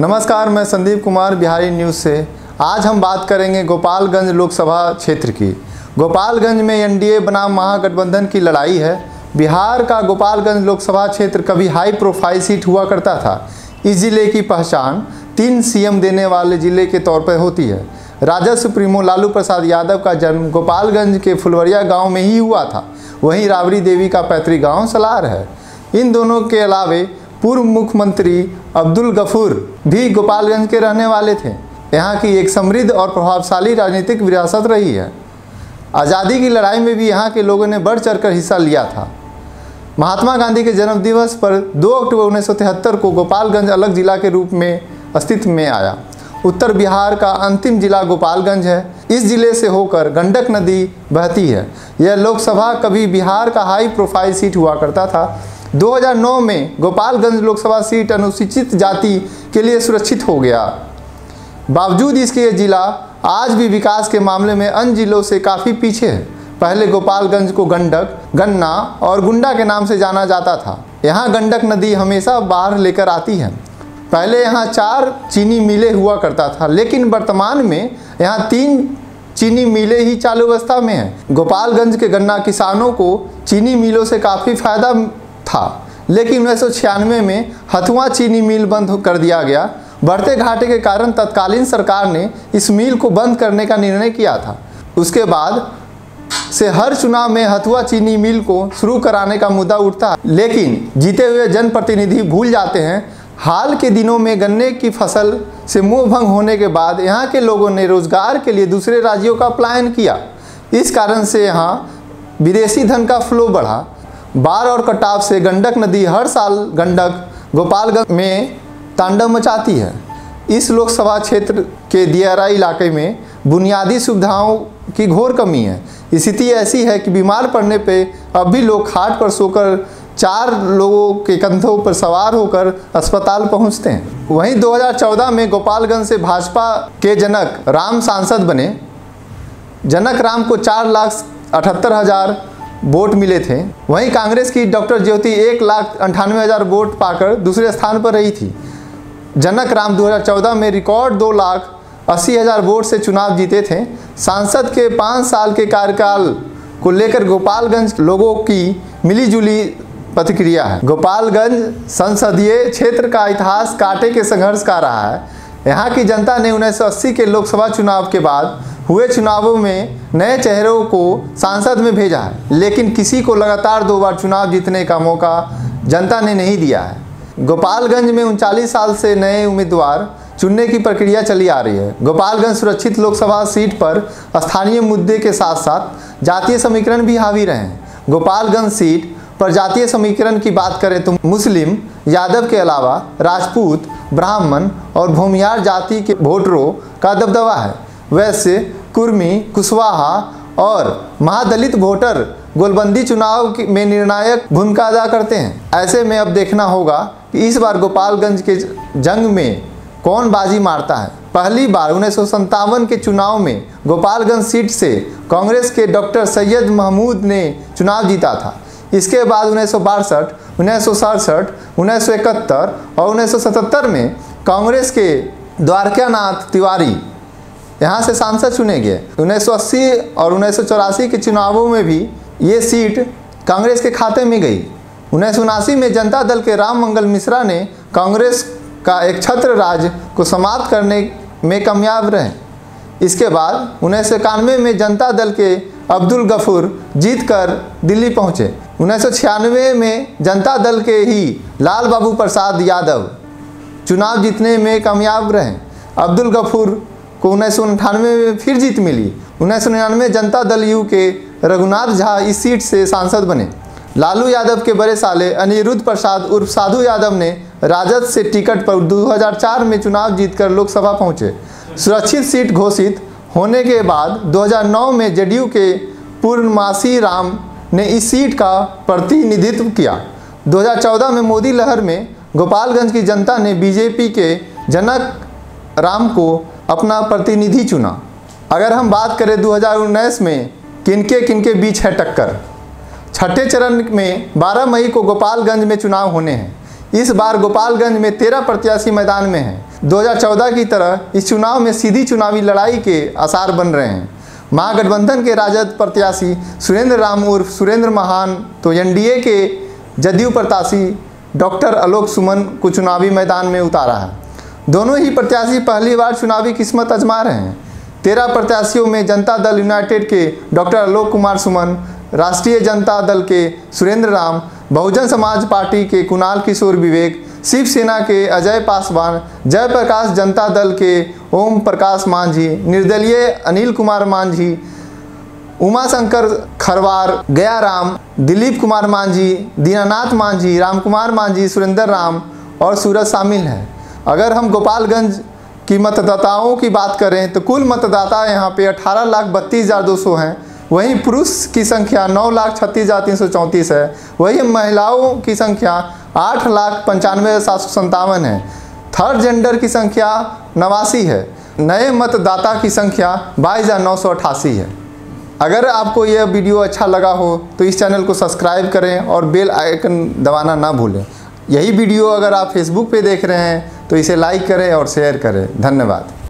नमस्कार, मैं संदीप कुमार बिहारी न्यूज़ से। आज हम बात करेंगे गोपालगंज लोकसभा क्षेत्र की। गोपालगंज में एनडीए बनाम महागठबंधन की लड़ाई है। बिहार का गोपालगंज लोकसभा क्षेत्र कभी हाई प्रोफाइल सीट हुआ करता था। इस जिले की पहचान 3 सीएम देने वाले जिले के तौर पर होती है। राजस्व प्रीमो लालू प्रसाद यादव का जन्म गोपालगंज के फुलवरिया गाँव में ही हुआ था। वहीं राबड़ी देवी का पैतृक गाँव सलार है। इन दोनों के अलावे पूर्व मुख्यमंत्री अब्दुल गफूर भी गोपालगंज के रहने वाले थे। यहाँ की एक समृद्ध और प्रभावशाली राजनीतिक विरासत रही है। आज़ादी की लड़ाई में भी यहाँ के लोगों ने बढ़ चढ़कर हिस्सा लिया था। महात्मा गांधी के जन्मदिवस पर 2 अक्टूबर 1973 को गोपालगंज अलग जिला के रूप में अस्तित्व में आया। उत्तर बिहार का अंतिम जिला गोपालगंज है। इस जिले से होकर गंडक नदी बहती है। यह लोकसभा कभी बिहार का हाई प्रोफाइल सीट हुआ करता था। 2009 में गोपालगंज लोकसभा सीट अनुसूचित जाति के लिए सुरक्षित हो गया। बावजूद इसके यह जिला आज भी विकास के मामले में अन्य जिलों से काफ़ी पीछे है। पहले गोपालगंज को गंडक, गन्ना और गुंडा के नाम से जाना जाता था। यहाँ गंडक नदी हमेशा बाढ़ लेकर आती है। पहले यहाँ 4 चीनी मिलें हुआ करता था, लेकिन वर्तमान में यहाँ 3 चीनी मिलें ही चालू अवस्था में हैं। गोपालगंज के गन्ना किसानों को चीनी मिलों से काफ़ी फायदा था, लेकिन 1996 में हथुआ चीनी मिल बंद कर दिया गया। बढ़ते घाटे के कारण तत्कालीन सरकार ने इस मिल को बंद करने का निर्णय किया था। उसके बाद से हर चुनाव में हथुआ चीनी मिल को शुरू कराने का मुद्दा उठता है, लेकिन जीते हुए जनप्रतिनिधि भूल जाते हैं। हाल के दिनों में गन्ने की फसल से मोहभंग होने के बाद यहाँ के लोगों ने रोजगार के लिए दूसरे राज्यों का पलायन किया। इस कारण से यहाँ विदेशी धन का फ्लो बढ़ा। बाढ़ और कटाव से गंडक नदी हर साल गंडक गोपालगंज में तांडव मचाती है। इस लोकसभा क्षेत्र के दियाराई इलाके में बुनियादी सुविधाओं की घोर कमी है। स्थिति ऐसी है कि बीमार पड़ने पे अब भी लोग खाट पर सोकर 4 लोगों के कंधों पर सवार होकर अस्पताल पहुंचते हैं। वहीं 2014 में गोपालगंज से भाजपा के जनक राम सांसद बने। जनक राम को 4,78,000 वोट मिले थे। वहीं कांग्रेस की डॉक्टर ज्योति 1,98,000 वोट पाकर दूसरे स्थान पर रही थी। जनक राम 2014 में रिकॉर्ड 2,80,000 वोट से चुनाव जीते थे। सांसद के 5 साल के कार्यकाल को लेकर गोपालगंज लोगों की मिलीजुली प्रतिक्रिया है। गोपालगंज संसदीय क्षेत्र का इतिहास कांटे के संघर्ष का रहा है। यहाँ की जनता ने 1980 के लोकसभा चुनाव के बाद हुए चुनावों में नए चेहरों को सांसद में भेजा है, लेकिन किसी को लगातार 2 बार चुनाव जीतने का मौका जनता ने नहीं दिया है। गोपालगंज में 39 साल से नए उम्मीदवार चुनने की प्रक्रिया चली आ रही है। गोपालगंज सुरक्षित लोकसभा सीट पर स्थानीय मुद्दे के साथ साथ जातीय समीकरण भी हावी रहे हैं। गोपालगंज सीट पर जातीय समीकरण की बात करें तो मुस्लिम, यादव के अलावा राजपूत, ब्राह्मण और भूमिहार जाति के वोटरों का दबदबा है। वैसे कुर्मी, कुशवाहा और महादलित वोटर गोलबंदी चुनाव में निर्णायक भूमिका अदा करते हैं। ऐसे में अब देखना होगा कि इस बार गोपालगंज के जंग में कौन बाजी मारता है। पहली बार 1957 के चुनाव में गोपालगंज सीट से कांग्रेस के डॉक्टर सैयद महमूद ने चुनाव जीता था। इसके बाद 1962, 1967, 1971 और 1977 में कांग्रेस के द्वारकानाथ तिवारी यहाँ से सांसद चुने गए। 1980 और 1984 के चुनावों में भी ये सीट कांग्रेस के खाते में गई। 1979 में जनता दल के राममंगल मिश्रा ने कांग्रेस का एक छत्र राज को समाप्त करने में कामयाब रहे। इसके बाद 1991 में जनता दल के अब्दुल गफूर जीतकर दिल्ली पहुँचे। 1996 में जनता दल के ही लाल बाबू प्रसाद यादव चुनाव जीतने में कामयाब रहे। अब्दुल गफूर को 1998 में फिर जीत मिली। 1999 जनता दल यू के रघुनाथ झा इस सीट से सांसद बने। लालू यादव के बड़े साले अनिरुद्ध प्रसाद उर्फ साधु यादव ने राजद से टिकट पर 2004 में चुनाव जीतकर लोकसभा पहुंचे। सुरक्षित सीट घोषित होने के बाद 2009 में जेडीयू के पूर्णमासी राम ने इस सीट का प्रतिनिधित्व किया। 2014 में मोदी लहर में गोपालगंज की जनता ने बीजेपी के जनक राम को अपना प्रतिनिधि चुना। अगर हम बात करें 2019 में किनके बीच है टक्कर। छठे चरण में 12 मई को गोपालगंज में चुनाव होने हैं। इस बार गोपालगंज में 13 प्रत्याशी मैदान में हैं। 2014 की तरह इस चुनाव में सीधी चुनावी लड़ाई के आसार बन रहे हैं। महागठबंधन के राजद प्रत्याशी सुरेंद्र राम उर्फ सुरेंद्र महान तो एनडीए के जदयू प्रत्याशी डॉक्टर आलोक सुमन को चुनावी मैदान में उतारा है। दोनों ही प्रत्याशी पहली बार चुनावी किस्मत आजमा रहे हैं। 13 प्रत्याशियों में जनता दल यूनाइटेड के डॉक्टर आलोक कुमार सुमन, राष्ट्रीय जनता दल के सुरेंद्र राम, बहुजन समाज पार्टी के कुणाल किशोर विवेक, शिवसेना के अजय पासवान, जयप्रकाश जनता दल के ओम प्रकाश मांझी, निर्दलीय अनिल कुमार मांझी, उमाशंकर खरवार, गया राम, दिलीप कुमार मांझी, दीनानाथ मांझी, रामकुमार मांझी, सुरेंद्र राम और सूरज शामिल हैं। अगर हम गोपालगंज की मतदाताओं की बात करें तो कुल मतदाता यहाँ पे 18,32,200 हैं। वहीं पुरुष की संख्या 9,36,334 है। वहीं महिलाओं की संख्या 8,95,757 है। थर्ड जेंडर की संख्या 89 है। नए मतदाता की संख्या 22,988 है। अगर आपको यह वीडियो अच्छा लगा हो तो इस चैनल को सब्सक्राइब करें और बेल आइकन दबाना ना भूलें। यही वीडियो अगर आप फेसबुक पे देख रहे हैं तो इसे लाइक करें और शेयर करें। धन्यवाद।